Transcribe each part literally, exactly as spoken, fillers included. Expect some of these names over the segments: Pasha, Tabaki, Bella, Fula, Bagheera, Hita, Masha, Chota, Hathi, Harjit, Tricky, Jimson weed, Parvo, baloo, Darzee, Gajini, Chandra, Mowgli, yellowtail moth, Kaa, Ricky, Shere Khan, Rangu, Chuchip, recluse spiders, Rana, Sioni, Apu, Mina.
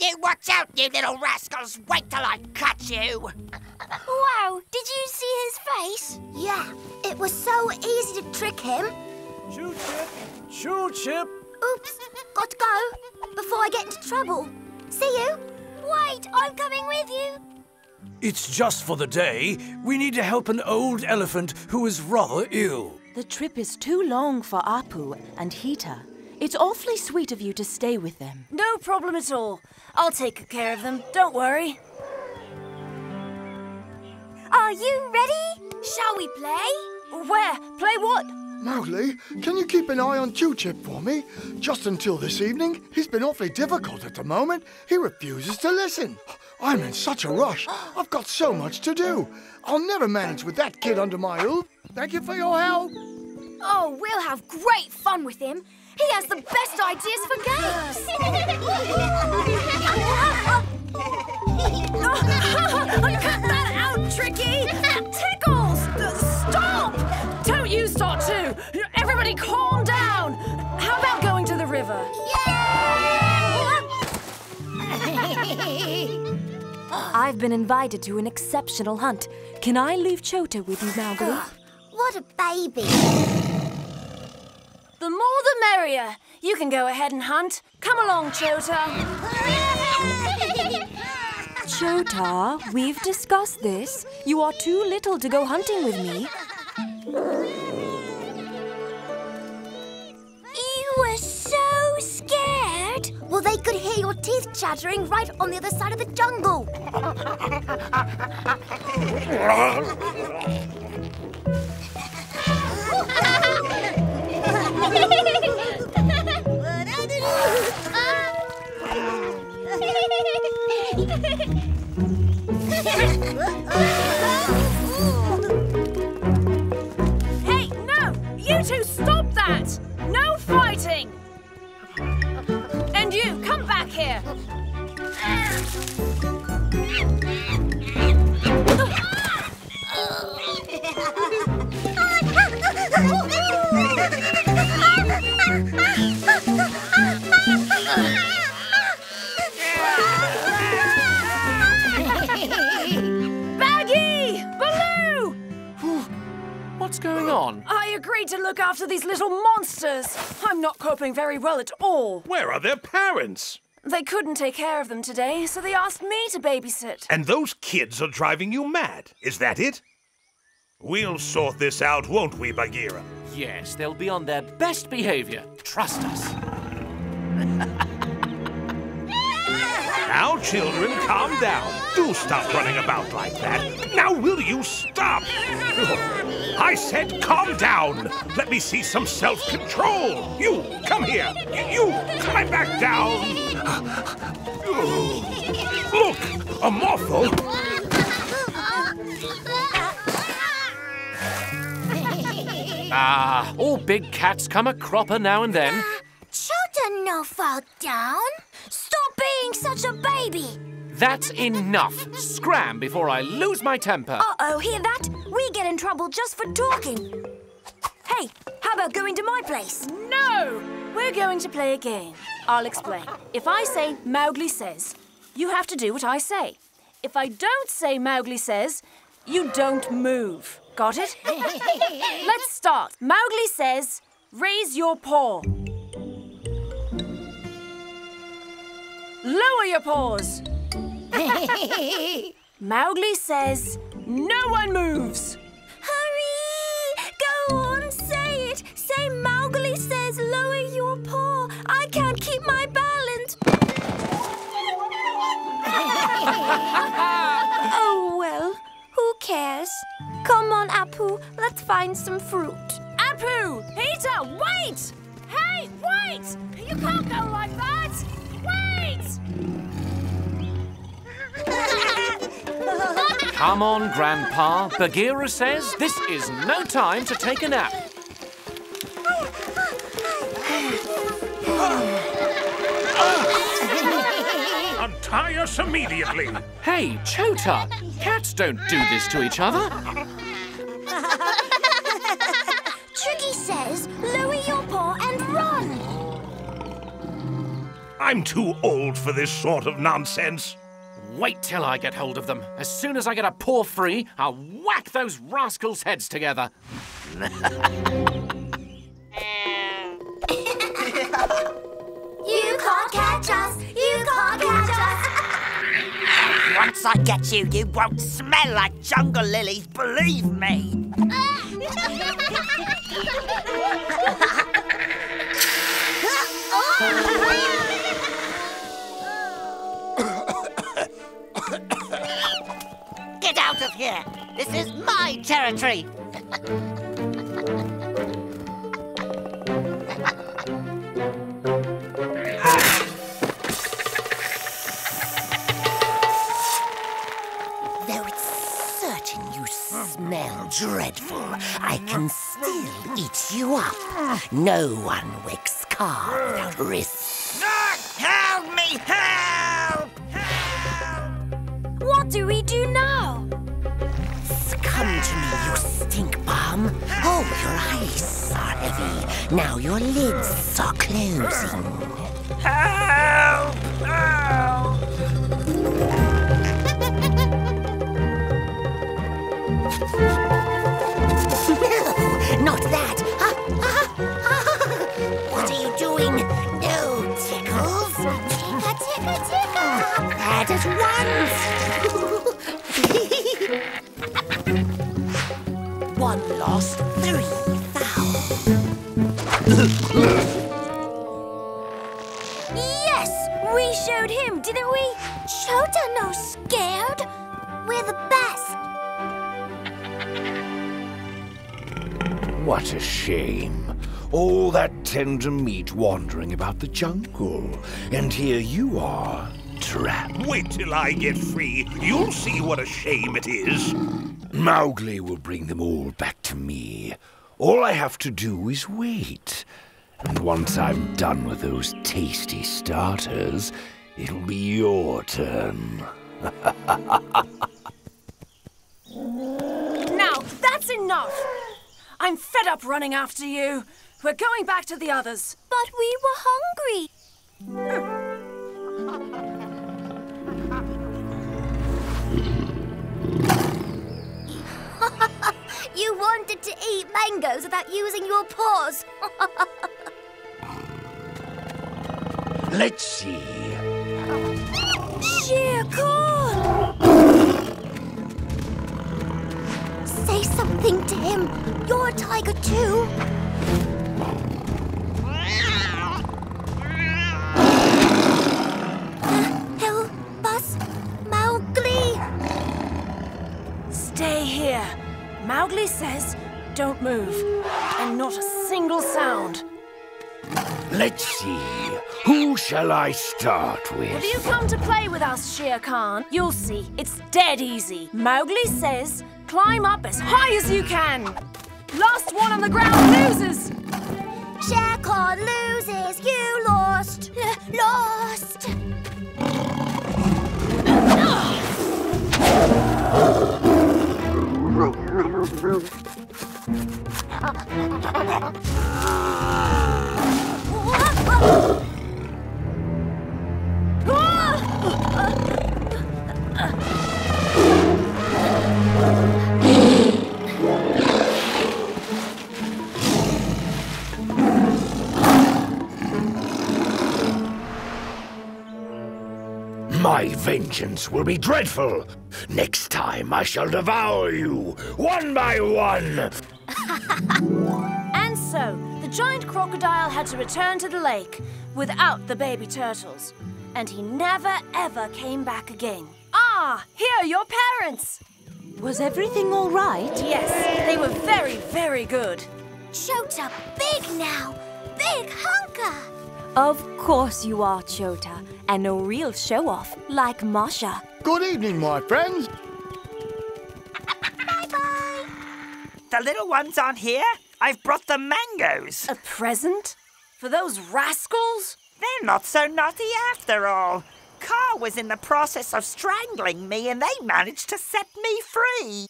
You watch out, you little rascals! Wait till I catch you! Wow, did you see his face? Yeah, it was so easy to trick him. Chuchip! Chuchip! Oops, got to go before I get into trouble. See you. Wait, I'm coming with you. It's just for the day. We need to help an old elephant who is rather ill. The trip is too long for Apu and Hita. It's awfully sweet of you to stay with them. No problem at all. I'll take care of them, don't worry. Are you ready? Shall we play? Where? Play what? Mowgli, can you keep an eye on Chuchip for me? Just until this evening, he's been awfully difficult at the moment. He refuses to listen. I'm in such a rush. I've got so much to do. I'll never manage with that kid under my roof. Thank you for your help. Oh, we'll have great fun with him. He has the best ideas for games. Cut that out, Tricky! That tickles! Stop! Don't you start too! Everybody calm down! How about going to the river? Yay! I've been invited to an exceptional hunt. Can I leave Chota with you, Mowgli? What a baby! The more the merrier. You can go ahead and hunt. Come along, Chota. Chota, we've discussed this. You are too little to go hunting with me. You were so scared. Well, they could hear your teeth chattering right on the other side of the jungle. Hey, no! You two, stop that! No fighting! And you, come back here! Baggy! Baloo! What's going on? I agreed to look after these little monsters. I'm not coping very well at all. Where are their parents? They couldn't take care of them today, so they asked me to babysit. And those kids are driving you mad. Is that it? We'll sort this out, won't we, Bagheera? Yes, they'll be on their best behavior. Trust us. Now, children, calm down. Do stop running about like that. Now, will you stop? I said calm down. Let me see some self-control. You, come here. You, climb back down. Look, a morpho. Ah, all big cats come a cropper now and then. Uh, Chota no fall down. Stop being such a baby. That's enough. Scram before I lose my temper. Uh-oh, hear that? We get in trouble just for talking. Hey, how about going to my place? No! We're going to play a game. I'll explain. If I say Mowgli says, you have to do what I say. If I don't say Mowgli says, you don't move. Got it? Let's start. Mowgli says, raise your paw. Lower your paws. Mowgli says, no one moves. Hurry! Go on, say it. Say Mowgli says, lower your paw. I can't keep my balance. Oh, well. Who cares? Come on, Apu, let's find some fruit. Apu! Hita, wait! Hey, wait! You can't go like that! Wait! Come on, Grandpa. Bagheera says this is no time to take a nap. Untie us immediately. Hey, Chota, cats don't do this to each other. Tricky says, lower your paw I'm too old for this sort of nonsense. Wait till I get hold of them. As soon as I get a paw free, I'll whack those rascals' heads together. You can't catch us! You can't catch us! Once I get you, you won't smell like jungle lilies, believe me! Get out of here! This is my territory! Though it's certain you smell dreadful, I can still eat you up. No one wicks Kaa without risk. Help me! Help! Help! What do we do now? Come to me, you stink bomb. Oh, your eyes are heavy. Now your lids are closing. Help! Help! No, not that. What are you doing? No tickles. Tickle, tickle, tickle. That is one. One lost, three foul. Yes, we showed him, didn't we? Chota no scared. We're the best. What a shame. All that tender meat wandering about the jungle. And here you are, trapped. Wait till I get free. You'll see what a shame it is. Mowgli will bring them all back to me. All I have to do is wait. And once I'm done with those tasty starters, it'll be your turn. Now, that's enough. I'm fed up running after you. We're going back to the others. But we were hungry. You wanted to eat mangoes without using your paws. Let's see. Shere Khan! Say something to him. You're a tiger too. Help us, Mowgli. Stay here. Mowgli says don't move, and not a single sound. Let's see. Who shall I start with? If you come to play with us, Shere Khan, you'll see. It's dead easy. Mowgli says climb up as high as you can. Last one on the ground loses. Shere Khan loses. You lost. L lost. My vengeance will be dreadful. Next time I shall devour you, one by one. And so, the giant crocodile had to return to the lake without the baby turtles. And he never, ever came back again. Ah, here are your parents. Was everything all right? Yes, they were very, very good. Chota, big now. Big hunker. Of course you are, Chota. And no real show-off, like Masha. Good evening, my friends. Bye-bye. The little ones aren't here. I've brought them mangoes. A present? For those rascals? They're not so naughty after all. Kaa was in the process of strangling me and they managed to set me free.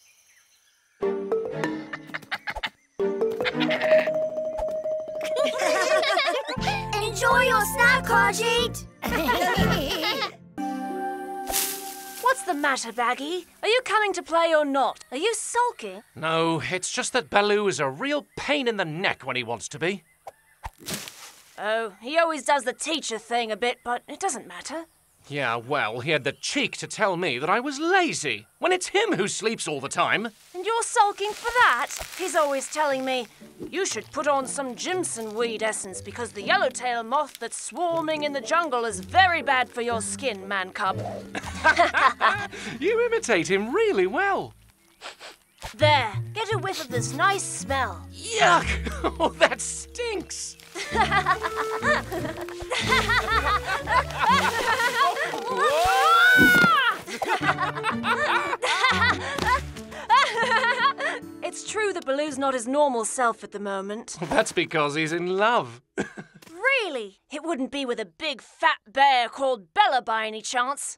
Enjoy your snack, Harjit. What's the matter, Baggy? Are you coming to play or not? Are you sulking? No, it's just that Baloo is a real pain in the neck when he wants to be. Oh, he always does the teacher thing a bit, but it doesn't matter. Yeah, well, he had the cheek to tell me that I was lazy, when it's him who sleeps all the time. And you're sulking for that? He's always telling me, you should put on some Jimson weed essence because the yellowtail moth that's swarming in the jungle is very bad for your skin, man cub. You imitate him really well. There, get a whiff of this nice smell. Yuck! Oh, that stinks! It's true that Baloo's not his normal self at the moment. That's because he's in love. Really? It wouldn't be with a big fat bear called Bella by any chance.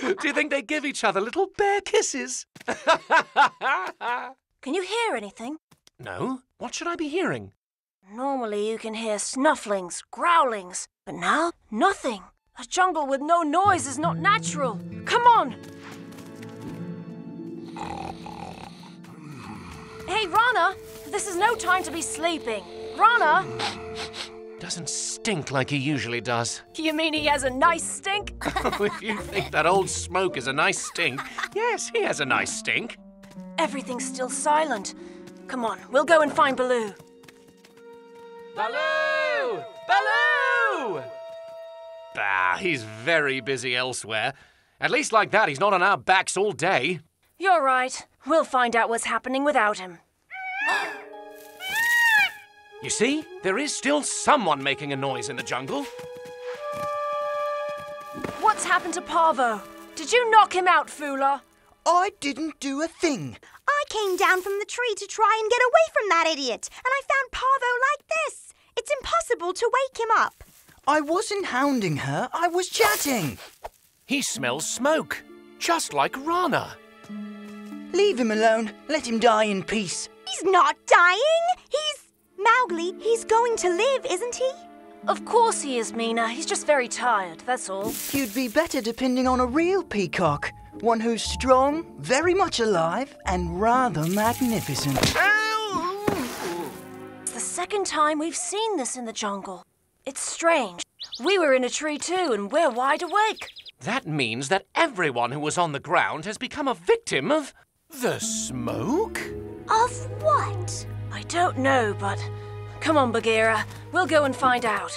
Do you think they give each other little bear kisses? Can you hear anything? No. What should I be hearing? Normally you can hear snufflings, growlings, but now, nothing. A jungle with no noise is not natural. Come on! Hey, Rana! This is no time to be sleeping. Rana! Doesn't stink like he usually does. You mean he has a nice stink? If you think that old smoke is a nice stink, yes, he has a nice stink. Everything's still silent. Come on, we'll go and find Baloo. Baloo! Baloo! Bah, he's very busy elsewhere. At least like that, he's not on our backs all day. You're right. We'll find out what's happening without him. You see, there is still someone making a noise in the jungle. What's happened to Parvo? Did you knock him out, Fula? I didn't do a thing. I came down from the tree to try and get away from that idiot, and I found Parvo like this. It's impossible to wake him up. I wasn't hounding her, I was chatting. He smells smoke, just like Rana. Leave him alone, let him die in peace. He's not dying, he's... Mowgli, he's going to live, isn't he? Of course he is, Mina. He's just very tired, that's all. You'd be better depending on a real peacock. One who's strong, very much alive, and rather magnificent. Ow! It's the second time we've seen this in the jungle. It's strange. We were in a tree too, and we're wide awake. That means that everyone who was on the ground has become a victim of... the smoke? Of what? I don't know, but... Come on, Bagheera. We'll go and find out.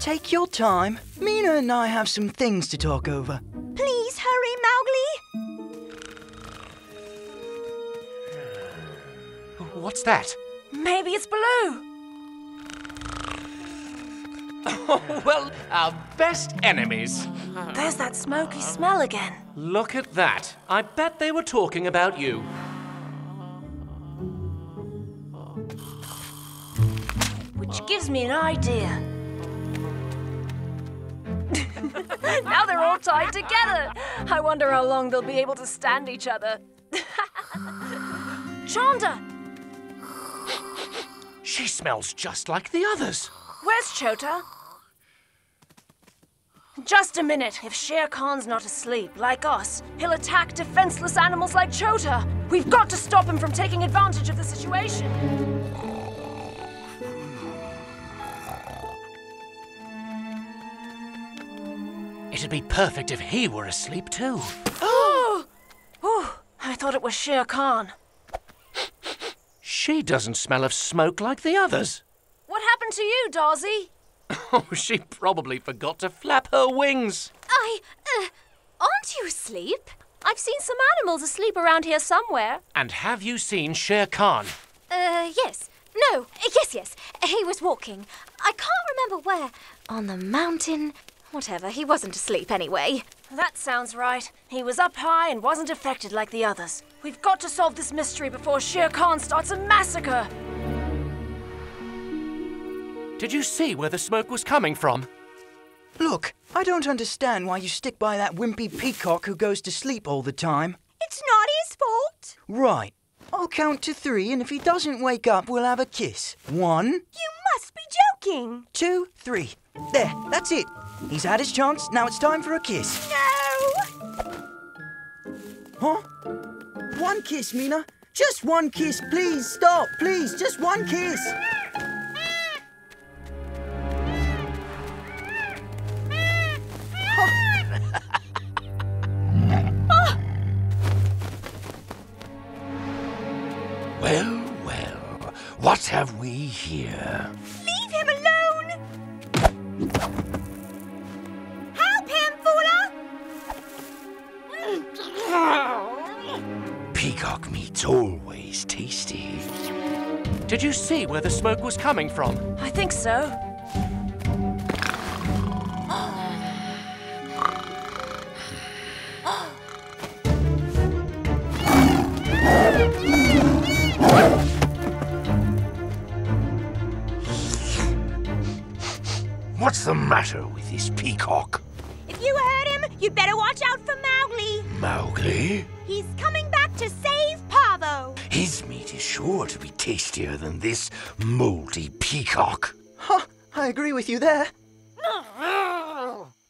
Take your time. Mina and I have some things to talk over. Please hurry, Mowgli. What's that? Maybe it's Baloo. Oh, well, our best enemies. There's that smoky smell again. Look at that. I bet they were talking about you. Which gives me an idea. Now they're all tied together. I wonder how long they'll be able to stand each other. Chandra! She smells just like the others. Where's Chota? Just a minute. If Shere Khan's not asleep, like us, he'll attack defenseless animals like Chota. We've got to stop him from taking advantage of the situation. It'd be perfect if he were asleep too. Oh! Oh, I thought it was Shere Khan. She doesn't smell of smoke like the others. What happened to you, Darzee? Oh, she probably forgot to flap her wings. I... Uh, aren't you asleep? I've seen some animals asleep around here somewhere. And have you seen Shere Khan? Uh, yes. No, yes, yes. He was walking. I can't remember where. On the mountain... Whatever, he wasn't asleep anyway. That sounds right. He was up high and wasn't affected like the others. We've got to solve this mystery before Shere Khan starts a massacre. Did you see where the smoke was coming from? Look, I don't understand why you stick by that wimpy peacock who goes to sleep all the time. It's not his fault. Right. I'll count to three, and if he doesn't wake up, we'll have a kiss. One. You must be joking. looking. Two, three. There, that's it. He's had his chance, now it's time for a kiss. No! Huh? One kiss, Mina. Just one kiss, please. Stop, please. Just one kiss. Well, well, what have we here? Leave him alone! Help him, Fula! Peacock meat's always tasty. Did you see where the smoke was coming from? I think so. What's the matter with this peacock? If you heard him, you'd better watch out for Mowgli. Mowgli? He's coming back to save Parvo. His meat is sure to be tastier than this mouldy peacock. Huh, I agree with you there.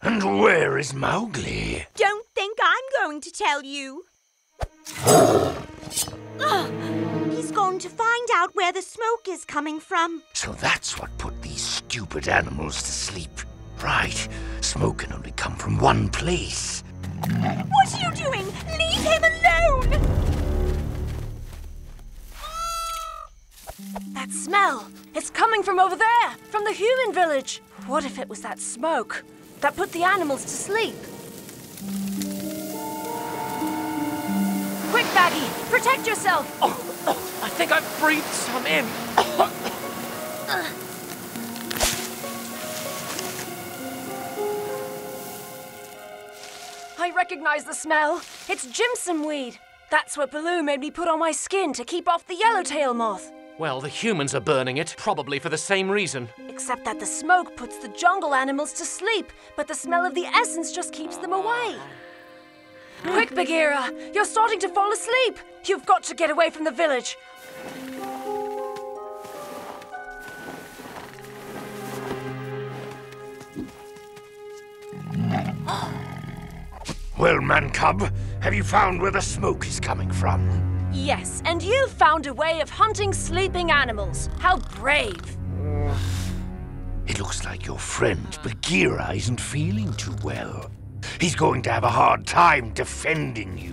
And where is Mowgli? Don't think I'm going to tell you. He's gone to find out where the smoke is coming from. So that's what put these stupid animals to sleep. Right, smoke can only come from one place. What are you doing? Leave him alone! That smell, it's coming from over there, from the human village. What if it was that smoke that put the animals to sleep? Quick, Baggy, protect yourself! Oh, oh, I think I've breathed some in. uh. I recognize the smell. It's Jimson weed. That's what Baloo made me put on my skin to keep off the yellowtail moth. Well, the humans are burning it, probably for the same reason. Except that the smoke puts the jungle animals to sleep, but the smell of the essence just keeps them away. Quick, Bagheera! You're starting to fall asleep! You've got to get away from the village! Well, man-cub, have you found where the smoke is coming from? Yes, and you've found a way of hunting sleeping animals. How brave! It looks like your friend Bagheera isn't feeling too well. He's going to have a hard time defending you.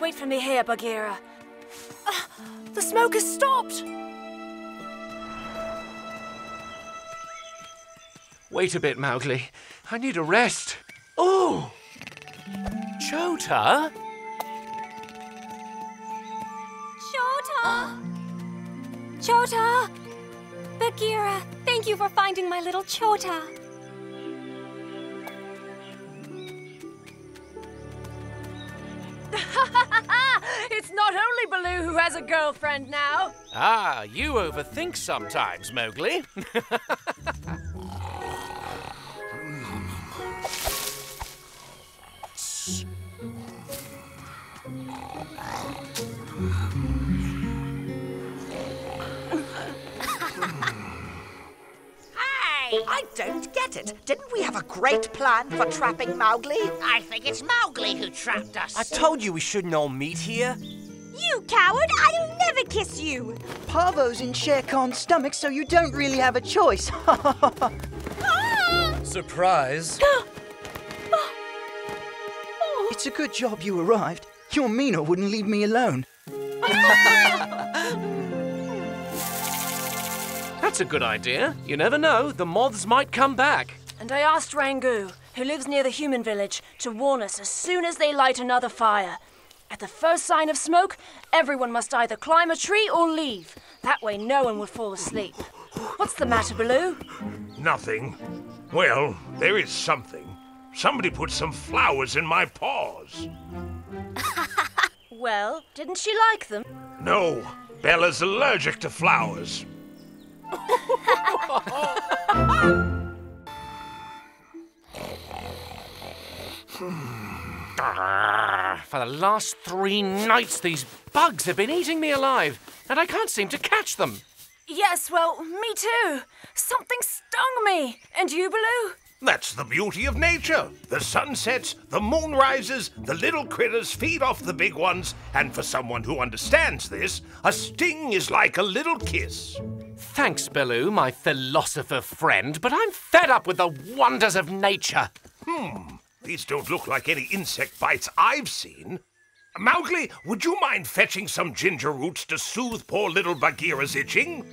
Wait for me here, Bagheera. Uh, the smoke has stopped! Wait a bit, Mowgli. I need a rest. Oh! Chota? Chota! Chota! Bagheera, thank you for finding my little Chota. It's not only Baloo who has a girlfriend now. Ah, you overthink sometimes, Mowgli. I don't get it. Didn't we have a great plan for trapping Mowgli? I think it's Mowgli who trapped us. I told you we shouldn't all meet here. You coward! I'll never kiss you! Parvo's in Shere Khan's stomach, so you don't really have a choice. Surprise! It's a good job you arrived. Your Mina wouldn't leave me alone. That's a good idea. You never know, the moths might come back. And I asked Rangu, who lives near the human village, to warn us as soon as they light another fire. At the first sign of smoke, everyone must either climb a tree or leave. That way no one will fall asleep. What's the matter, Baloo? Nothing. Well, there is something. Somebody put some flowers in my paws. well. Didn't she like them? No. Bella's allergic to flowers. For the last three nights, these bugs have been eating me alive, and I can't seem to catch them. Yes, well, me too. Something stung me. And you, Baloo? That's the beauty of nature. The sun sets, the moon rises, the little critters feed off the big ones, and for someone who understands this, a sting is like a little kiss. Thanks, Baloo, my philosopher friend, but I'm fed up with the wonders of nature. Hmm. These don't look like any insect bites I've seen. Mowgli, would you mind fetching some ginger roots to soothe poor little Bagheera's itching?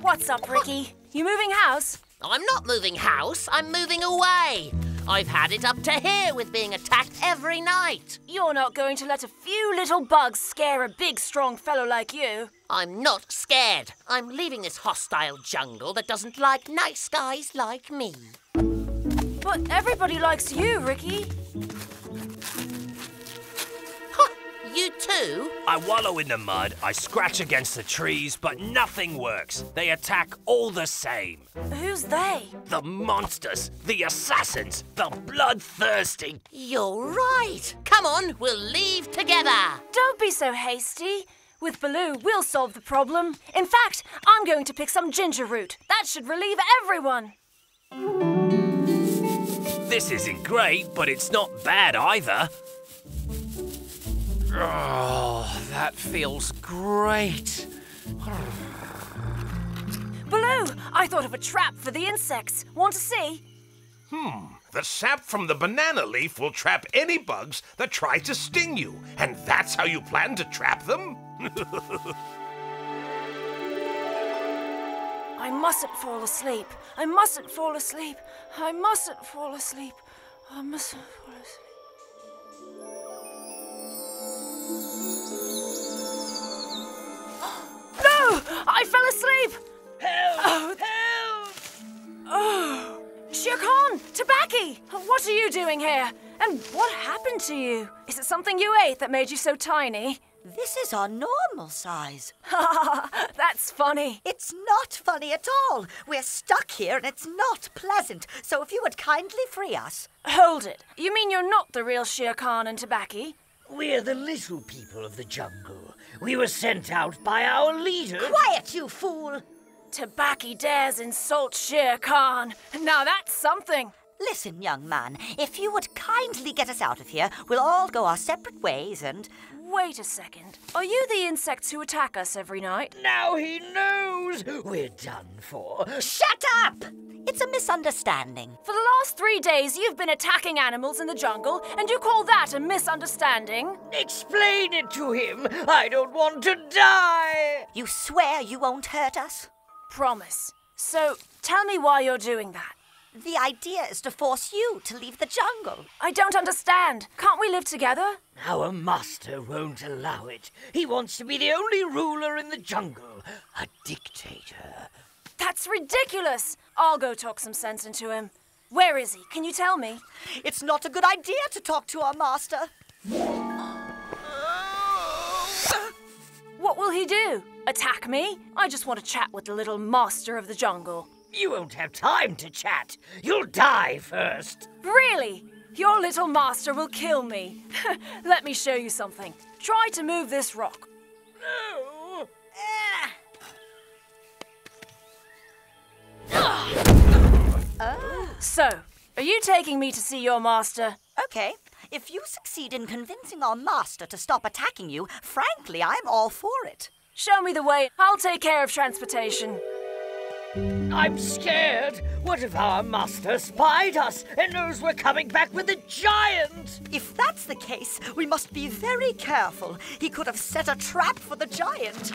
What's up, Ricky? You moving house? I'm not moving house. I'm moving away. I've had it up to here with being attacked every night. You're not going to let a few little bugs scare a big, strong fellow like you. I'm not scared. I'm leaving this hostile jungle that doesn't like nice guys like me. But everybody likes you, Ricky. Ha! You too? I wallow in the mud, I scratch against the trees, but nothing works. They attack all the same. Who's they? The monsters, the assassins, the bloodthirsty. You're right. Come on, we'll leave together. Don't be so hasty. With Baloo, we'll solve the problem. In fact, I'm going to pick some ginger root. That should relieve everyone. This isn't great, but it's not bad either. Oh, that feels great. Baloo, I thought of a trap for the insects. Want to see? Hmm. The sap from the banana leaf will trap any bugs that try to sting you. And that's how you plan to trap them? I mustn't fall asleep. I mustn't fall asleep. I mustn't fall asleep. I mustn't fall asleep. No! I fell asleep! Help! Oh. Help! Oh. Shere Khan, Tabaki! What are you doing here? And what happened to you? Is it something you ate that made you so tiny? This is our normal size. Ha ha, that's funny. It's not funny at all. We're stuck here and it's not pleasant, so if you would kindly free us. Hold it. You mean you're not the real Shere Khan and Tabaki? We're the little people of the jungle. We were sent out by our leader. Quiet, you fool! Tabaki dares insult Shere Khan. Now that's something. Listen, young man, if you would kindly get us out of here, we'll all go our separate ways and... Wait a second. Are you the insects who attack us every night? Now he knows! We're done for. Shut up! It's a misunderstanding. For the last three days, you've been attacking animals in the jungle, and you call that a misunderstanding? Explain it to him. I don't want to die. You swear you won't hurt us? Promise. So, tell me why you're doing that. The idea is to force you to leave the jungle. I don't understand. Can't we live together? Our master won't allow it. He wants to be the only ruler in the jungle, a dictator. That's ridiculous. I'll go talk some sense into him. Where is he? Can you tell me? It's not a good idea to talk to our master. What will he do? Attack me? I just want to chat with the little master of the jungle. You won't have time to chat. You'll die first. Really? Your little master will kill me. Let me show you something. Try to move this rock. No! Oh. So, are you taking me to see your master? Okay. If you succeed in convincing our master to stop attacking you, frankly, I'm all for it. Show me the way. I'll take care of transportation. I'm scared. What if our master spied us and knows we're coming back with a giant? If that's the case, we must be very careful. He could have set a trap for the giant.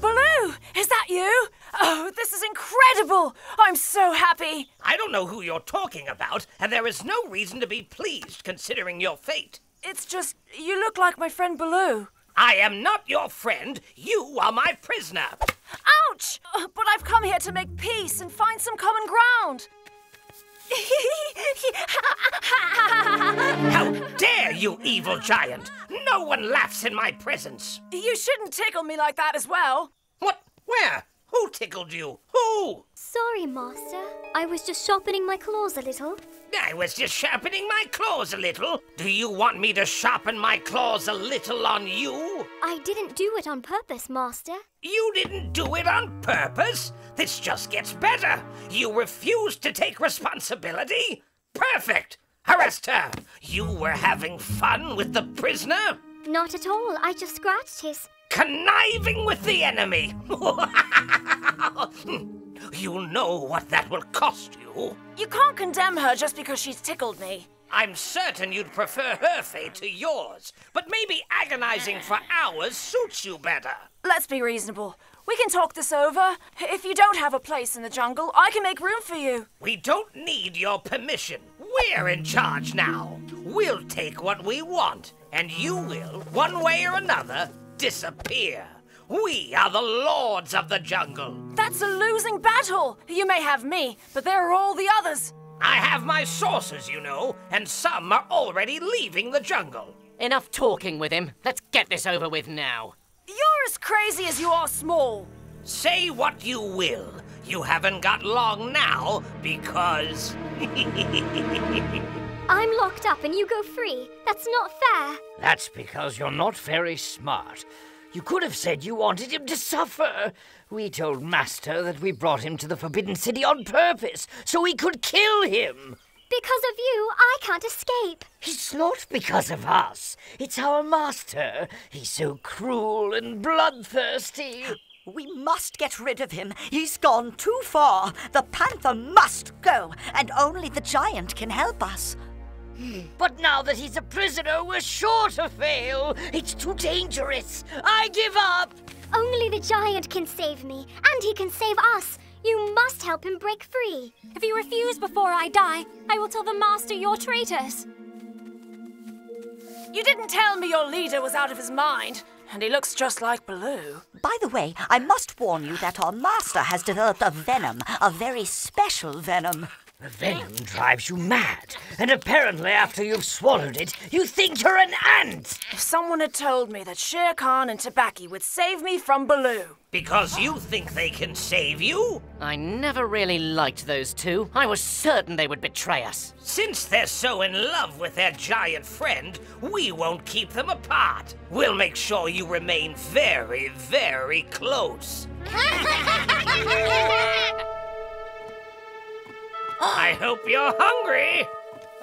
Baloo, is that you? Oh, this is incredible! I'm so happy! I don't know who you're talking about, and there is no reason to be pleased considering your fate. It's just, you look like my friend Baloo. I am not your friend. You are my prisoner. Ouch! But I've come here to make peace and find some common ground. How dare you, evil giant! No one laughs in my presence. You shouldn't tickle me like that as well. What? Where? Who tickled you? Who? Sorry, Master. I was just sharpening my claws a little. I was just sharpening my claws a little? Do you want me to sharpen my claws a little on you? I didn't do it on purpose, Master. You didn't do it on purpose? This just gets better. You refused to take responsibility? Perfect! Arrest her! You were having fun with the prisoner? Not at all. I just scratched his... Conniving with the enemy! You know what that will cost you. You can't condemn her just because she's tickled me. I'm certain you'd prefer her fate to yours, but maybe agonizing for hours suits you better. Let's be reasonable. We can talk this over. If you don't have a place in the jungle, I can make room for you. We don't need your permission. We're in charge now. We'll take what we want, and you will, one way or another, disappear. We are the lords of the jungle. That's a losing battle. You may have me, but there are all the others. I have my sources, you know, and some are already leaving the jungle. Enough talking with him. Let's get this over with now. You're as crazy as you are small. Say what you will. You haven't got long now because... I'm locked up and you go free. That's not fair. That's because you're not very smart. You could have said you wanted him to suffer. We told Master that we brought him to the Forbidden City on purpose, so we could kill him. Because of you, I can't escape. It's not because of us. It's our Master. He's so cruel and bloodthirsty. We must get rid of him. He's gone too far. The panther must go, and only the giant can help us. But now that he's a prisoner, we're sure to fail. It's too dangerous. I give up. Only the giant can save me, and he can save us. You must help him break free. If you refuse before I die, I will tell the Master you're traitors. You didn't tell me your leader was out of his mind, and he looks just like Baloo. By the way, I must warn you that our Master has developed a venom, a very special venom. The venom drives you mad, and apparently after you've swallowed it, you think you're an ant! If someone had told me that Shere Khan and Tabaki would save me from Baloo... Because you think they can save you? I never really liked those two. I was certain they would betray us. Since they're so in love with their giant friend, we won't keep them apart. We'll make sure you remain very, very close. I hope you're hungry.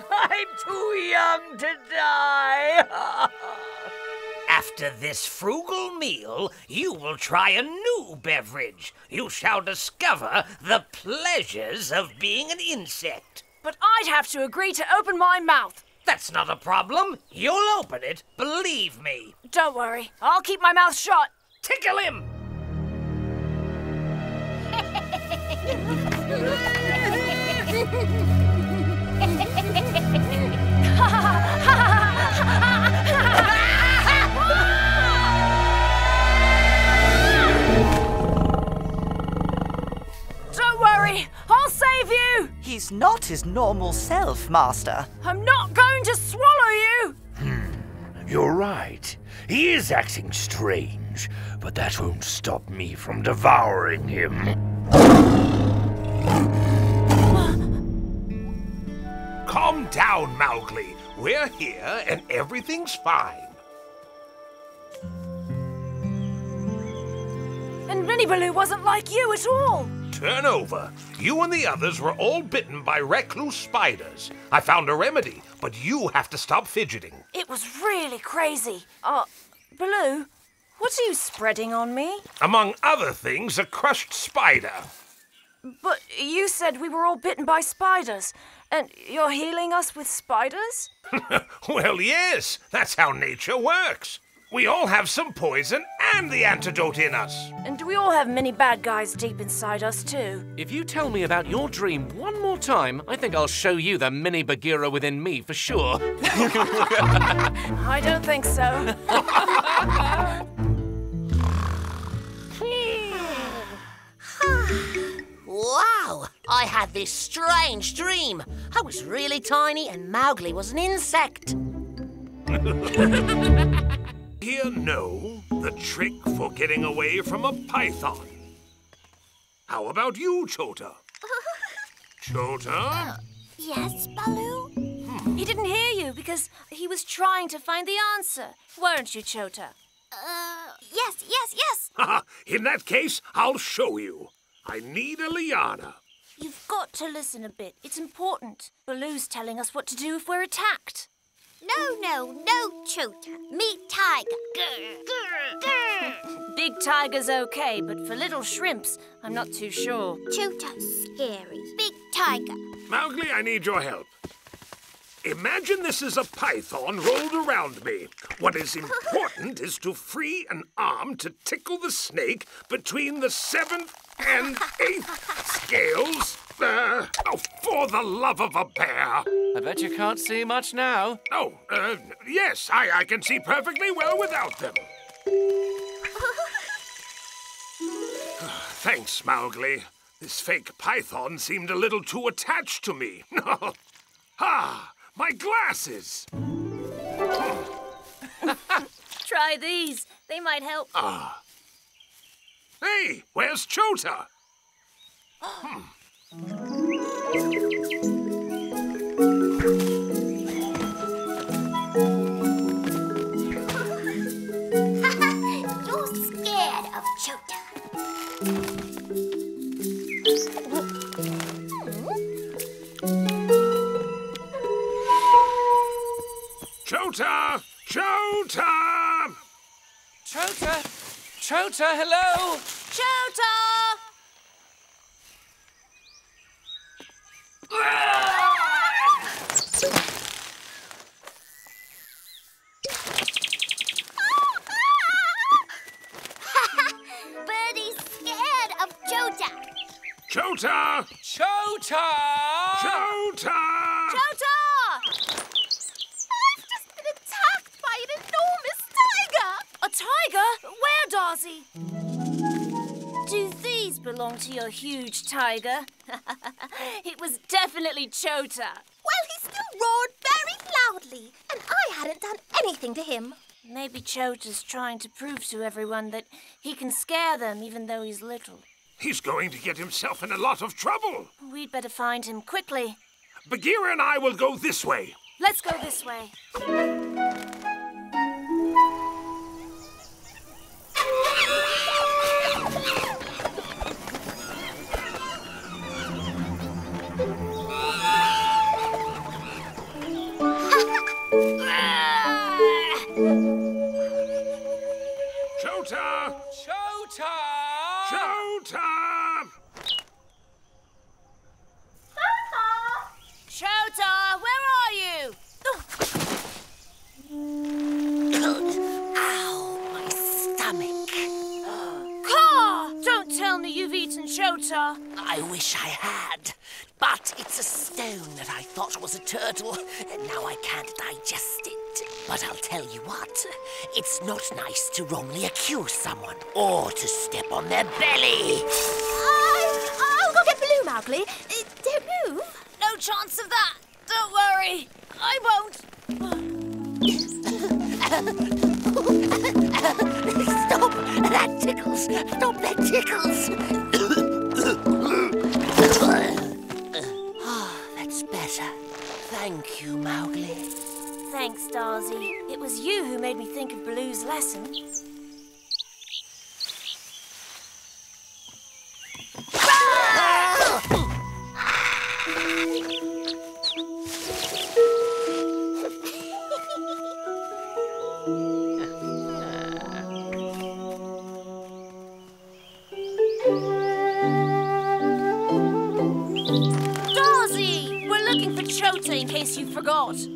I'm too young to die. After this frugal meal, you will try a new beverage. You shall discover the pleasures of being an insect. But I'd have to agree to open my mouth. That's not a problem. You'll open it, believe me. Don't worry. I'll keep my mouth shut. Tickle him. Don't worry, I'll save you! He's not his normal self, Master. I'm not going to swallow you! Hmm, you're right. He is acting strange, but that won't stop me from devouring him. Calm down, Mowgli. We're here and everything's fine. And Mini Baloo wasn't like you at all. Turn over. You and the others were all bitten by recluse spiders. I found a remedy, but you have to stop fidgeting. It was really crazy. Uh, Baloo, what are you spreading on me? Among other things, a crushed spider. But you said we were all bitten by spiders. And you're healing us with spiders? Well, yes. That's how nature works. We all have some poison and the antidote in us. And we all have many bad guys deep inside us, too. If you tell me about your dream one more time, I think I'll show you the mini Bagheera within me for sure. I don't think so. Wow! I had this strange dream. I was really tiny and Mowgli was an insect. Here, know the trick for getting away from a python. How about you, Chota? Chota? Uh, yes, Baloo? Hmm. He didn't hear you because he was trying to find the answer, weren't you, Chota? Uh, yes, yes, yes. In that case, I'll show you. I need a liana. You've got to listen a bit. It's important. Baloo's telling us what to do if we're attacked. No, no, no, Chota. Meet tiger. Grr, grr, grr. Big tiger's okay, but for little shrimps, I'm not too sure. Chota's scary. Big tiger. Mowgli, I need your help. Imagine this is a python rolled around me. What is important is to free an arm to tickle the snake between the seventh and eighth scales. Uh, oh, for the love of a bear! I bet you can't see much now. Oh, uh, yes, I, I can see perfectly well without them. Thanks, Mowgli. This fake python seemed a little too attached to me. Ah, my glasses! Try these. They might help. Ah. Hey, where's Chota? Hmm. You're scared of Chota. Chota! Chota! Chota! Chota, hello! Chota! Birdie's scared of Chota. Chota! Chota! Chota! Chota! I've just been attacked by an enormous tiger. A tiger? Where, Darzee? Do these belong to your huge tiger? It was definitely Chota. Well, he still roared very loudly, and I hadn't done anything to him. Maybe Chota's trying to prove to everyone that he can scare them even though he's little. He's going to get himself in a lot of trouble. We'd better find him quickly. Bagheera and I will go this way. Let's go this way. Chota! Chota! Chota! Chota! Chota, where are you? Ow, my stomach. Kaa! Don't tell me you've eaten Chota. I wish I had, but it's a stone that I thought was a turtle, and now I can't digest it. But I'll tell you what, it's not nice to wrongly accuse someone or to step on their belly. I, I'll go get Baloo, Mowgli. Uh, don't move. No chance of that. Don't worry. I won't. Stop. That tickles. Stop that tickles. Oh, that's better. Thank you, Mowgli. Thanks, Darzee. It was you who made me think of Baloo's lesson.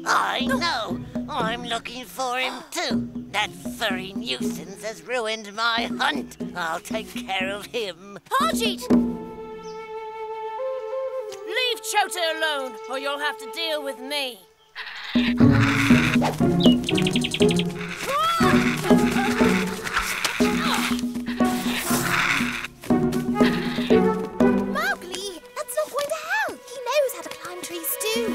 I know. I'm looking for him, too. That furry nuisance has ruined my hunt. I'll take care of him. Harjit! Leave Chota alone, or you'll have to deal with me. you?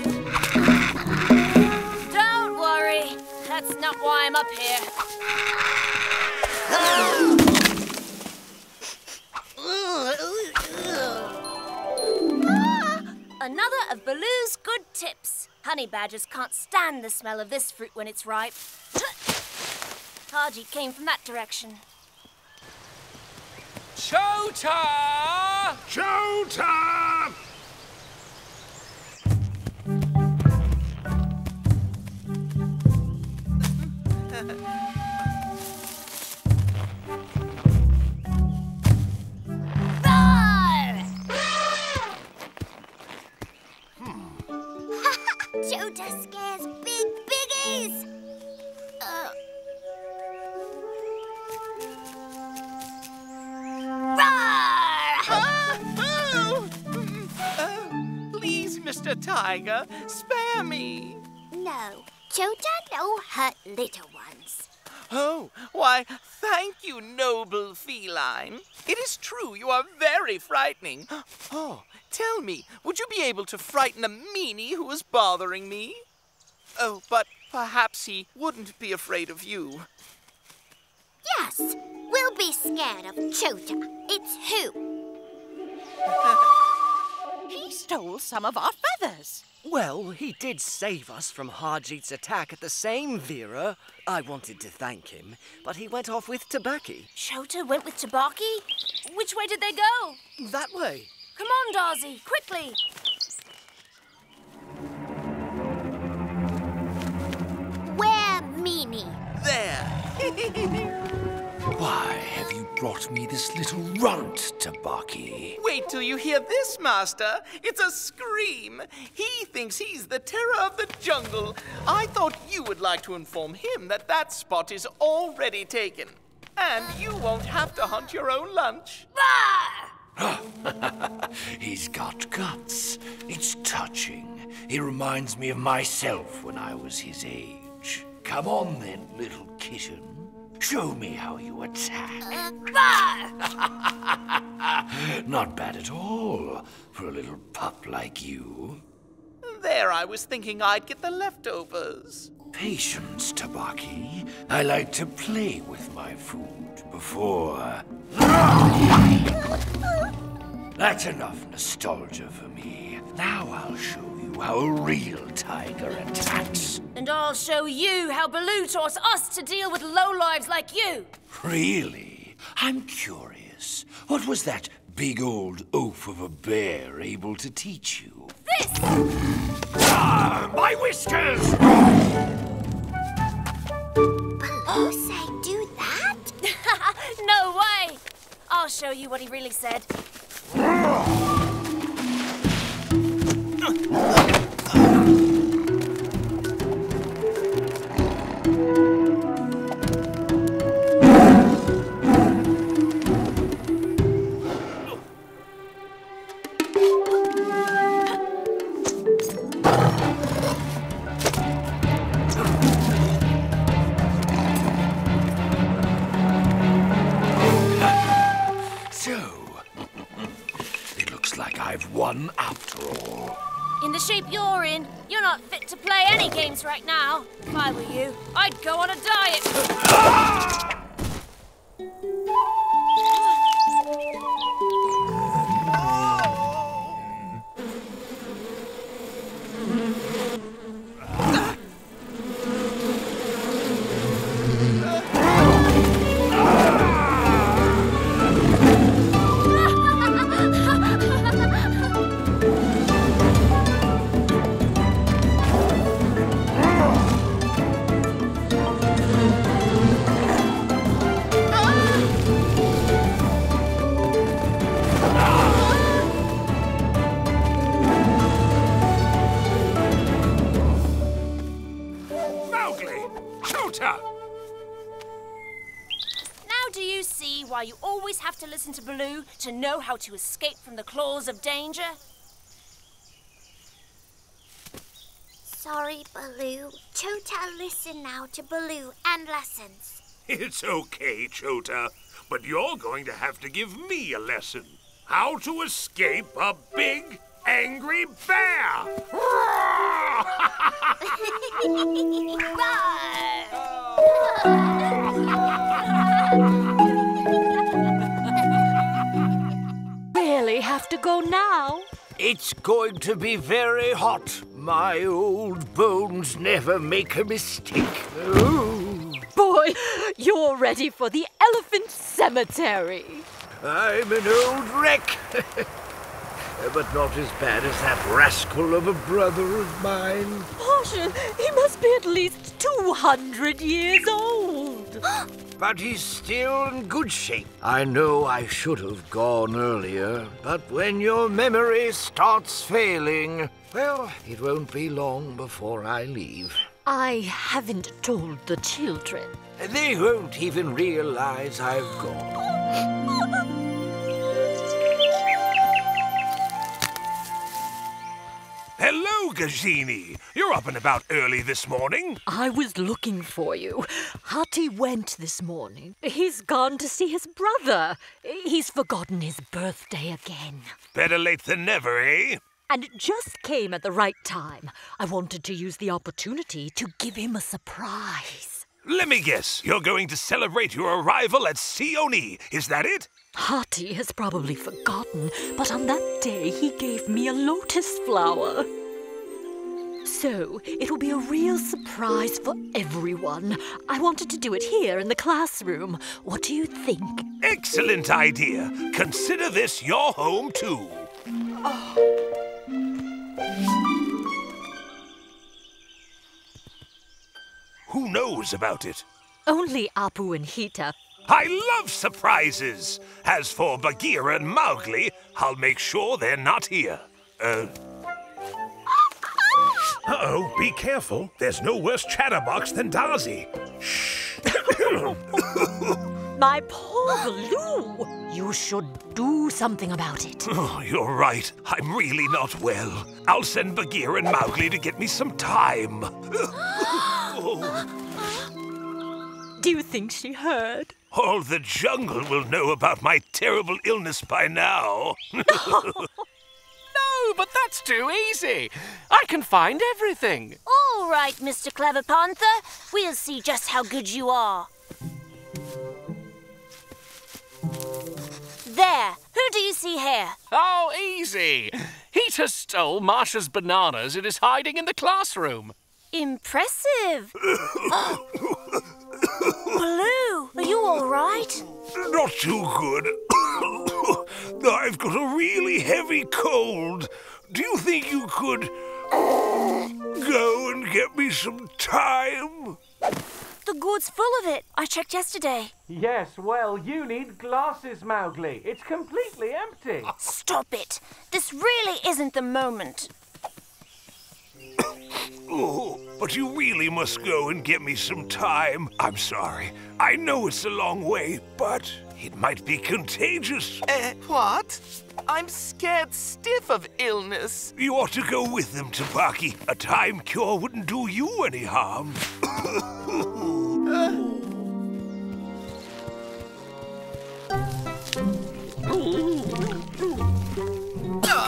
Don't worry. That's not why I'm up here. Ah, another of Baloo's good tips. Honey badgers can't stand the smell of this fruit when it's ripe. Harjit came from that direction. Chota! Chota! hmm. Chota scares big biggies! Uh. Mister Tiger, spare me. No, children don't hurt little ones. Oh, why, thank you, noble feline. It is true, you are very frightening. Oh, tell me, would you be able to frighten a meanie who is bothering me? Oh, but perhaps he wouldn't be afraid of you. Yes, we'll be scared of Chota. It's who? He stole some of our feathers. Well, he did save us from Harjit's attack at the same Vera. I wanted to thank him, but he went off with Tabaki. Chota went with Tabaki? Which way did they go? That way. Come on, Darzee, quickly. Where, Meanie? There. Why have you brought me this little runt, Tabaki? Wait till you hear this, Master. It's a scream. He thinks he's the terror of the jungle. I thought you would like to inform him that that spot is already taken. And you won't have to hunt your own lunch. He's got guts. It's touching. He reminds me of myself when I was his age. Come on then, little kitten. Show me how you attack. Not bad at all for a little pup like you. There, I was thinking I'd get the leftovers. Patience, Tabaki. I like to play with my food before... That's enough nostalgia for me. Now I'll show you how a real tiger attacks. And I'll show you how Baloo taught us to deal with lowlives like you. Really? I'm curious. What was that big old oaf of a bear able to teach you? This! Ah, my whiskers! Baloo say do that? No way! I'll show you what he really said. Right now, if I were you, I'd go on a diet. Ah! To Baloo to know how to escape from the claws of danger? Sorry, Baloo. Chota, listen now to Baloo and lessons. It's okay, Chota, but you're going to have to give me a lesson. How to escape a big, angry bear! go now? It's going to be very hot. My old bones never make a mistake. Oh. Boy, you're ready for the elephant cemetery. I'm an old wreck. But not as bad as that rascal of a brother of mine. Pasha, he must be at least two hundred years old. But he's still in good shape. I know I should have gone earlier, but when your memory starts failing, well, it won't be long before I leave. I haven't told the children. They won't even realize I've gone. Hello, Gajini. You're up and about early this morning. I was looking for you. Hathi went this morning. He's gone to see his brother. He's forgotten his birthday again. Better late than never, eh? And it just came at the right time. I wanted to use the opportunity to give him a surprise. Let me guess. You're going to celebrate your arrival at Sioni. Is that it? Hathi has probably forgotten, but on that day he gave me a lotus flower. So, it'll be a real surprise for everyone. I wanted to do it here in the classroom. What do you think? Excellent idea. Consider this your home, too. Oh. Who knows about it? Only Apu and Hita. I love surprises. As for Bagheera and Mowgli, I'll make sure they're not here. Uh... Uh-oh, be careful. There's no worse chatterbox than Darzee. Shh. My poor Baloo. You should do something about it. Oh, you're right. I'm really not well. I'll send Bagheera and Mowgli to get me some time. Do you think she heard? All the jungle will know about my terrible illness by now. No, but that's too easy. I can find everything. All right, Mister Clever Panther. We'll see just how good you are. There. Who do you see here? Oh, easy. Hita stole Marsha's bananas and is hiding in the classroom. Impressive. Baloo, are you all right? Not too good. I've got a really heavy cold. Do you think you could go and get me some thyme? The gourd's full of it. I checked yesterday. Yes, well, you need glasses, Mowgli. It's completely empty. Stop it. This really isn't the moment. Oh, but you really must go and get me some time. I'm sorry. I know it's a long way, but it might be contagious. Uh, what? I'm scared stiff of illness. You ought to go with them, Tabaki. A time cure wouldn't do you any harm. uh.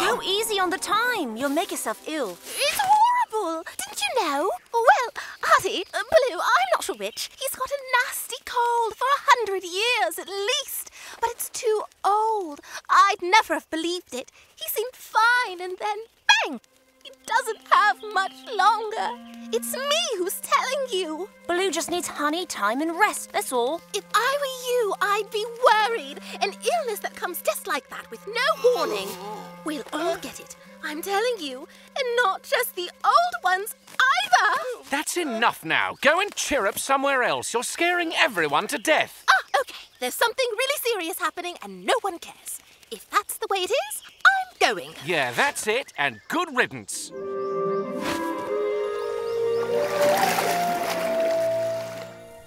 Go easy on the time. You'll make yourself ill. It's horrible. Didn't you know? Well, Hathi, uh, Baloo, I'm not sure which. He's got a nasty cold for a hundred years at least. But it's too old. I'd never have believed it. He seemed fine and then, bang! He doesn't have much longer. It's me who's telling you. Baloo just needs honey, time and rest, that's all. If I were you, I'd be worried. An illness that comes just like that with no warning. We'll all get it, I'm telling you. And not just the old ones either. That's enough now. Go and cheer up somewhere else. You're scaring everyone to death. Ah, OK. There's something really serious happening and no one cares. If that's the way it is, I'm going. Yeah, that's it, and good riddance.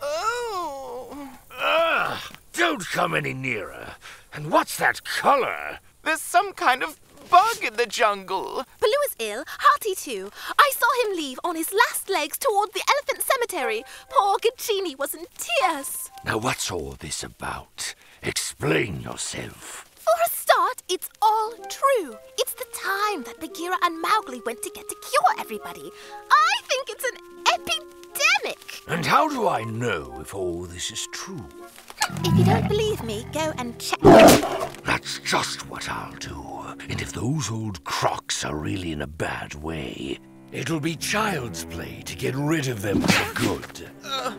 Oh! Ugh! Don't come any nearer. And what's that colour? There's some kind of bug in the jungle. Baloo is ill, Hathi too. I saw him leave on his last legs toward the elephant cemetery. Poor Gajini was in tears. Now what's all this about? Explain yourself. For a start, it's all true. It's the time that Bagheera and Mowgli went to get to cure everybody. I think it's an epidemic. And how do I know if all this is true? If you don't believe me, go and check. That's just what I'll do. And if those old crocs are really in a bad way, it'll be child's play to get rid of them for good. Uh.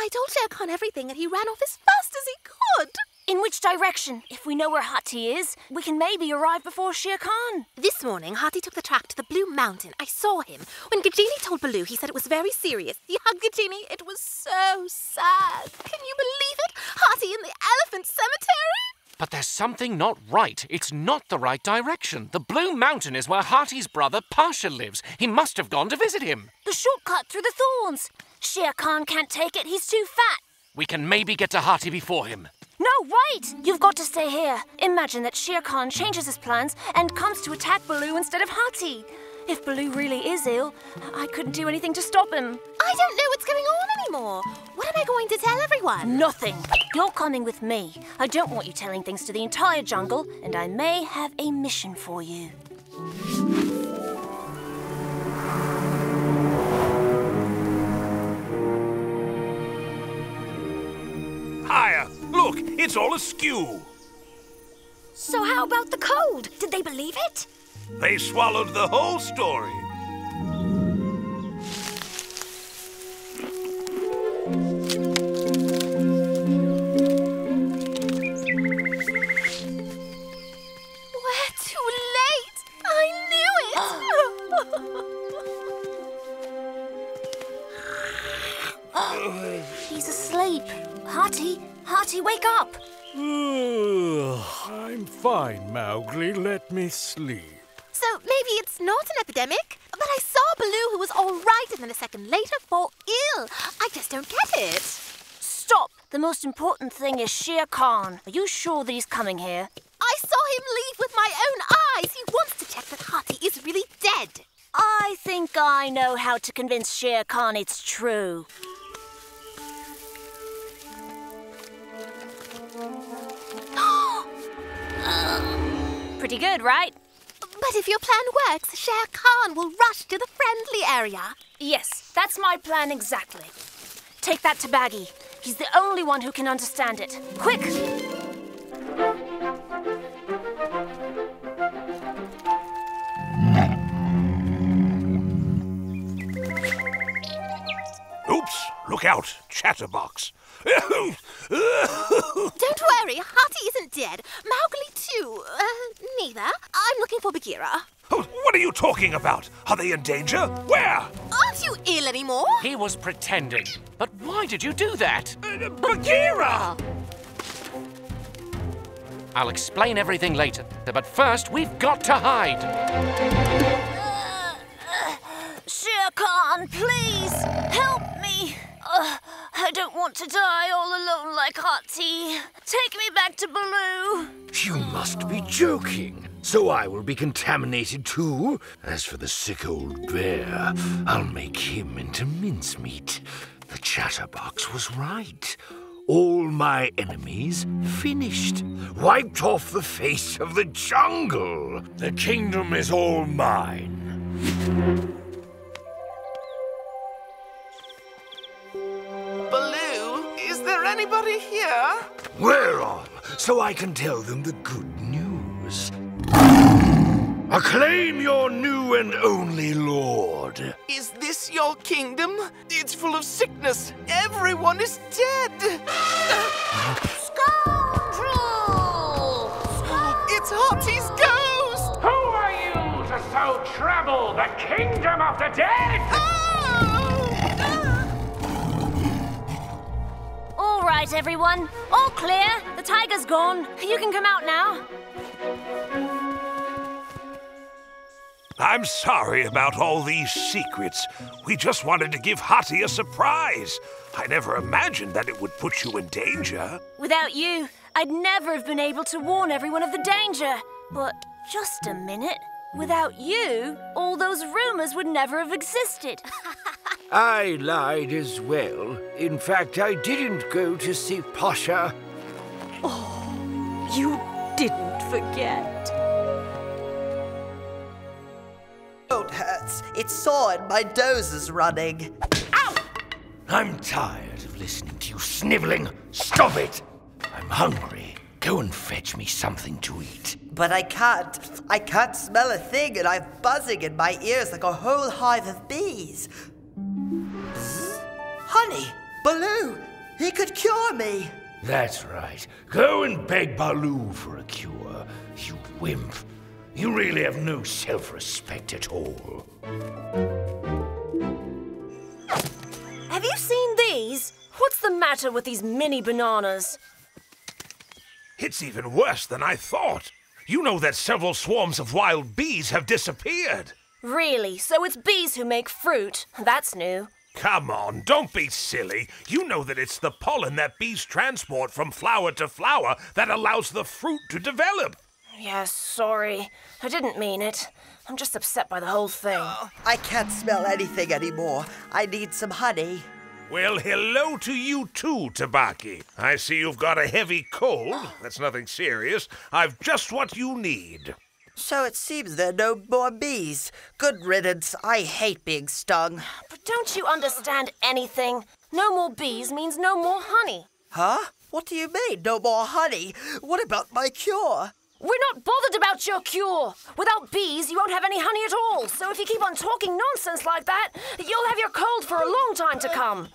I told Shere Khan everything and he ran off as fast as he could. In which direction? If we know where Hathi is, we can maybe arrive before Shere Khan. This morning, Hathi took the track to the Blue Mountain. I saw him. When Gajini told Baloo, he said it was very serious. He hugged Gajini. It was so sad. Can you believe it? Hathi in the elephant cemetery? But there's something not right. It's not the right direction. The Blue Mountain is where Hathi's brother Pasha lives. He must have gone to visit him. The shortcut through the thorns. Shere Khan can't take it. He's too fat. We can maybe get to Hathi before him. No, wait! You've got to stay here. Imagine that Shere Khan changes his plans and comes to attack Baloo instead of Hathi. If Baloo really is ill, I couldn't do anything to stop him. I don't know what's going on anymore. What am I going to tell everyone? Nothing. You're coming with me. I don't want you telling things to the entire jungle, and I may have a mission for you. Hiya! Look, it's all askew. So how about the cold? Did they believe it? They swallowed the whole story. We're too late. I knew it. He's asleep. Hathi, Hathi, wake up. I'm fine, Mowgli. Let me sleep. So maybe it's not an epidemic, but I saw Baloo, who was all right and then a second later fall ill. I just don't get it. Stop. The most important thing is Shere Khan. Are you sure that he's coming here? I saw him leave with my own eyes. He wants to check that Hathi is really dead. I think I know how to convince Shere Khan it's true. Pretty good, right? But if your plan works, Shere Khan will rush to the friendly area. Yes, that's my plan exactly. Take that to Baggy. He's the only one who can understand it. Quick! Oops, look out, chatterbox. Don't worry, Hathi isn't dead. Mowgli too. Uh, neither. I'm looking for Bagheera. Oh, what are you talking about? Are they in danger? Where? Aren't you ill anymore? He was pretending. But why did you do that? Uh, Bagheera! I'll explain everything later. But first, we've got to hide. Uh, uh, Shere Khan, please, help me. Uh, I don't want to die all alone like Hathi. Take me back to Baloo. You must be joking. So I will be contaminated too. As for the sick old bear, I'll make him into mincemeat. The chatterbox was right. All my enemies finished. Wiped off the face of the jungle. The kingdom is all mine. Anybody here? We're on, so I can tell them the good news. Acclaim your new and only lord. Is this your kingdom? It's full of sickness. Everyone is dead. Scoundrel! It's Hattie's ghost! Who are you to sow trouble? The kingdom of the dead? Oh! All right, everyone. All clear. The tiger's gone. You can come out now. I'm sorry about all these secrets. We just wanted to give Hathi a surprise. I never imagined that it would put you in danger. Without you, I'd never have been able to warn everyone of the danger. But just a minute. Without you, all those rumors would never have existed. I lied as well. In fact, I didn't go to see Pasha. Oh. You didn't forget. It hurts. It's sore and my nose is running. Ow! I'm tired of listening to you sniveling. Stop it! I'm hungry. Go and fetch me something to eat. But I can't. I can't smell a thing, and I'm buzzing in my ears like a whole hive of bees. Honey, Baloo, he could cure me. That's right. Go and beg Baloo for a cure, you wimp. You really have no self-respect at all. Have you seen these? What's the matter with these mini bananas? It's even worse than I thought. You know that several swarms of wild bees have disappeared. Really? So it's bees who make fruit. That's new. Come on, don't be silly. You know that it's the pollen that bees transport from flower to flower that allows the fruit to develop. Yeah, sorry. I didn't mean it. I'm just upset by the whole thing. I can't smell anything anymore. I need some honey. Well, hello to you too, Tabaki. I see you've got a heavy cold. That's nothing serious. I've just what you need. So it seems there are no more bees. Good riddance. I hate being stung. But don't you understand anything? No more bees means no more honey. Huh? What do you mean, no more honey? What about my cure? We're not bothered about your cure. Without bees, you won't have any honey at all. So if you keep on talking nonsense like that, you'll have your cold for a long time to come.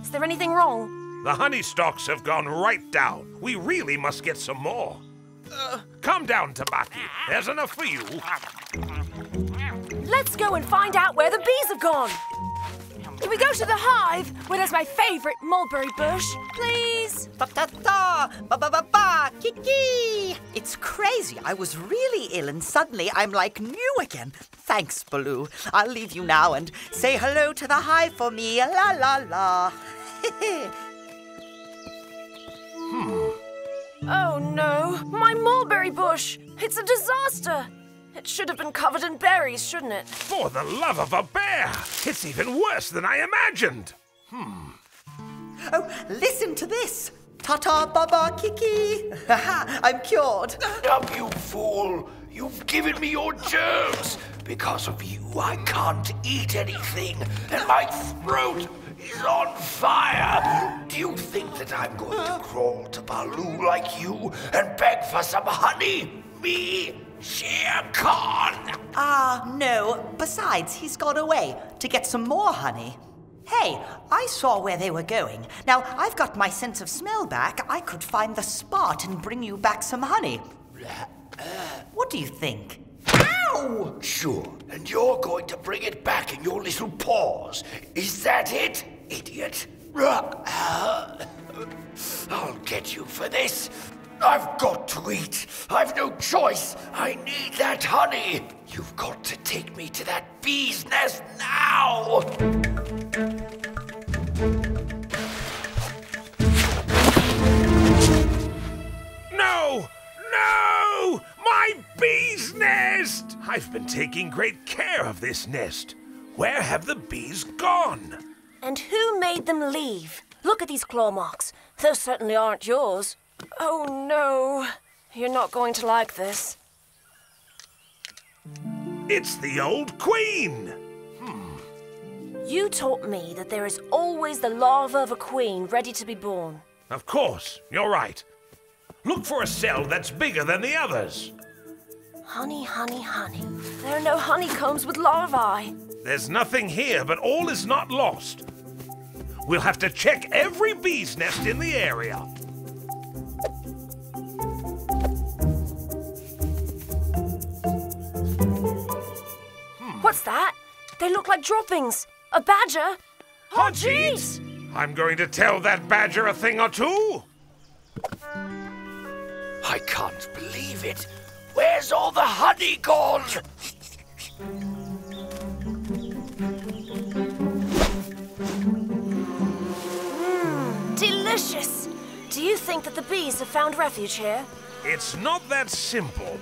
Is there anything wrong? The honey stocks have gone right down. We really must get some more. Uh, Come down, Tabaki. There's enough for you. Let's go and find out where the bees have gone. Can we go to the hive, where there's my favourite mulberry bush, please? Ba-ta-ta! Ba-ba-ba-ba! Kiki! It's crazy. I was really ill and suddenly I'm like new again. Thanks, Baloo. I'll leave you now and say hello to the hive for me. La-la-la. hmm. Oh no, my mulberry bush! It's a disaster! It should have been covered in berries, shouldn't it? For the love of a bear! It's even worse than I imagined! Hmm. Oh, listen to this! Ta-ta, baba, kiki! Haha, I'm cured! Up, you fool! You've given me your germs! Because of you, I can't eat anything, and my throat is on fire! Do you think that I'm going to crawl to Baloo like you and beg for some honey? Me, Shere Khan! Ah, uh, no. Besides, he's gone away to get some more honey. Hey, I saw where they were going. Now, I've got my sense of smell back. I could find the spot and bring you back some honey. What do you think? Ow! Sure, and you're going to bring it back in your little paws. Is that it, idiot? I'll get you for this. I've got to eat. I've no choice. I need that honey. You've got to take me to that bee's nest now. No! No! My bee's nest! I've been taking great care of this nest. Where have the bees gone? And who made them leave? Look at these claw marks. Those certainly aren't yours. Oh, no. You're not going to like this. It's the old queen. Hmm. You taught me that there is always the larva of a queen ready to be born. Of course. You're right. Look for a cell that's bigger than the others. Honey, honey, honey. There are no honeycombs with larvae. There's nothing here, but all is not lost. We'll have to check every bee's nest in the area. What's that? They look like droppings. A badger? Harjit! I'm going to tell that badger a thing or two. I can't believe it. Where's all the honey gone? Mm, delicious. Do you think that the bees have found refuge here? It's not that simple.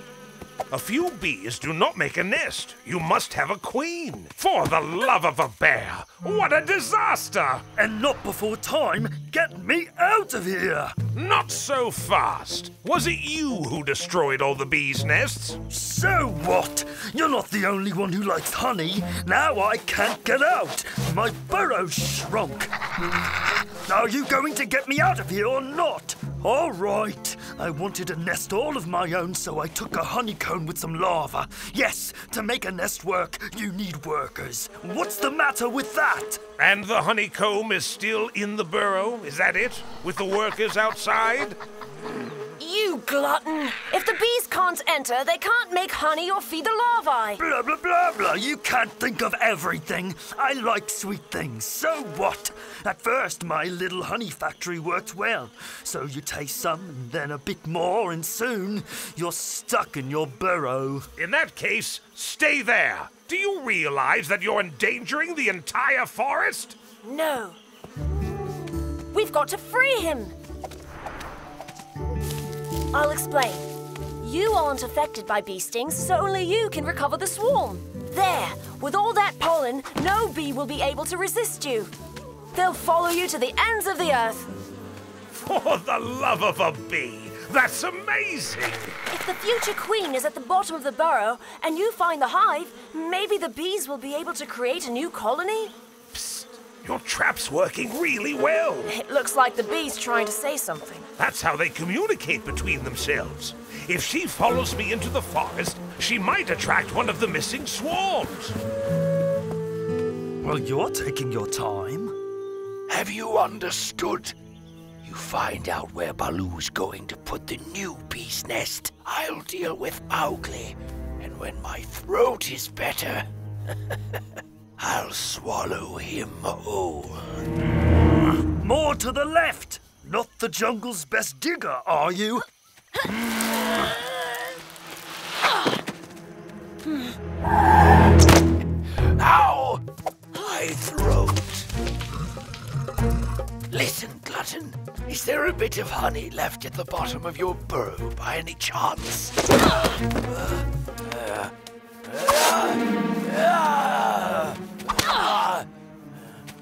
A few bees do not make a nest. You must have a queen. For the love of a bear, what a disaster! And not before time. Get me out of here! Not so fast. Was it you who destroyed all the bees' nests? So what? You're not the only one who likes honey. Now I can't get out. My burrow's shrunk. Are you going to get me out of here or not? All right. I wanted a nest all of my own, so I took a honeycomb with some lava. Yes, to make a nest work, you need workers. What's the matter with that? And the honeycomb is still in the burrow, is that it? With the workers outside? You glutton! If the bees can't enter, they can't make honey or feed the larvae. Blah, blah, blah, blah. You can't think of everything. I like sweet things. So what? At first, my little honey factory worked well. So you taste some, and then a bit more, and soon you're stuck in your burrow. In that case, stay there. Do you realize that you're endangering the entire forest? No. We've got to free him. I'll explain. You aren't affected by bee stings, so only you can recover the swarm. There, with all that pollen, no bee will be able to resist you. They'll follow you to the ends of the earth. For the love of a bee, that's amazing! If the future queen is at the bottom of the burrow and you find the hive, maybe the bees will be able to create a new colony? Psst, your trap's working really well. It looks like the bee's trying to say something. That's how they communicate between themselves. If she follows me into the forest, she might attract one of the missing swarms. Well, you're taking your time. Have you understood? You find out where Baloo's going to put the new bee's nest. I'll deal with Mowgli. And when my throat is better, I'll swallow him whole. More to the left! Not the jungle's best digger, are you? Ow! My throat. Listen, glutton. Is there a bit of honey left at the bottom of your burrow by any chance? Uh, uh, uh, uh, uh.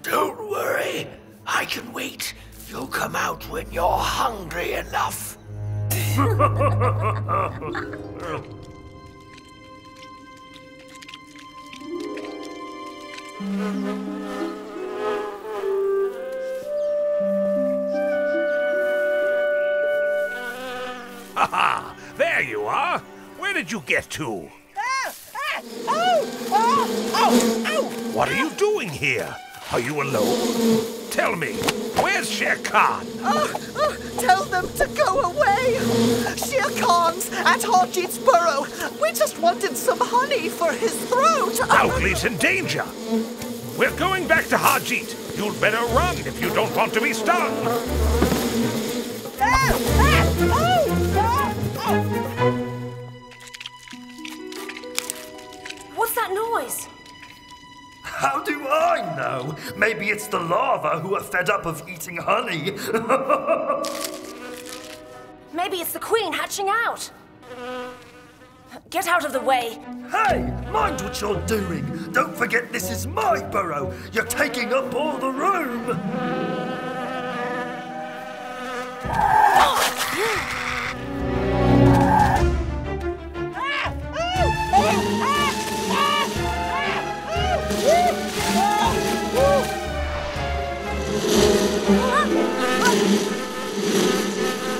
Don't worry. I can wait. You'll come out when you're hungry enough. Ha-ha! There you are! Where did you get to? Ah, ah, oh, oh, oh, oh. What are you doing here? Are you alone? Tell me, where's Shere Khan? Oh, oh, tell them to go away. Shere Khan's at Harjit's burrow. We just wanted some honey for his throat. Mowgli's in danger. We're going back to Harjit. You'd better run if you don't want to be stung. Ah, ah, oh, ah, oh. What's that noise? How do I know? Maybe it's the larvae who are fed up of eating honey. Maybe it's the queen hatching out. Get out of the way. Hey, mind what you're doing. Don't forget this is my burrow. You're taking up all the room.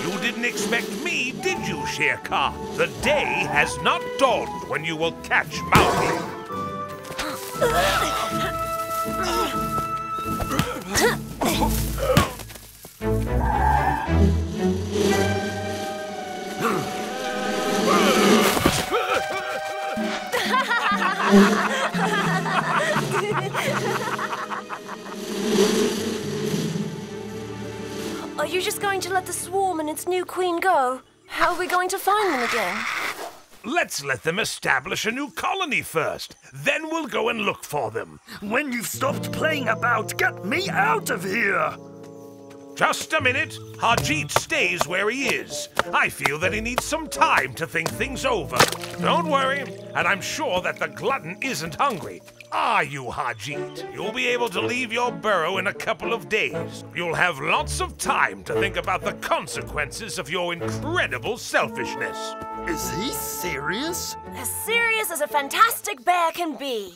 You didn't expect me, did you, Shere Khan? The day has not dawned when you will catch Mowgli. Are you just going to let the swarm and its new queen go? How are we going to find them again? Let's let them establish a new colony first. Then we'll go and look for them. When you've stopped playing about, get me out of here! Just a minute. Harjit stays where he is. I feel that he needs some time to think things over. Don't worry, and I'm sure that the glutton isn't hungry. Are you, Harjit? You'll be able to leave your burrow in a couple of days. You'll have lots of time to think about the consequences of your incredible selfishness. Is he serious? As serious as a fantastic bear can be.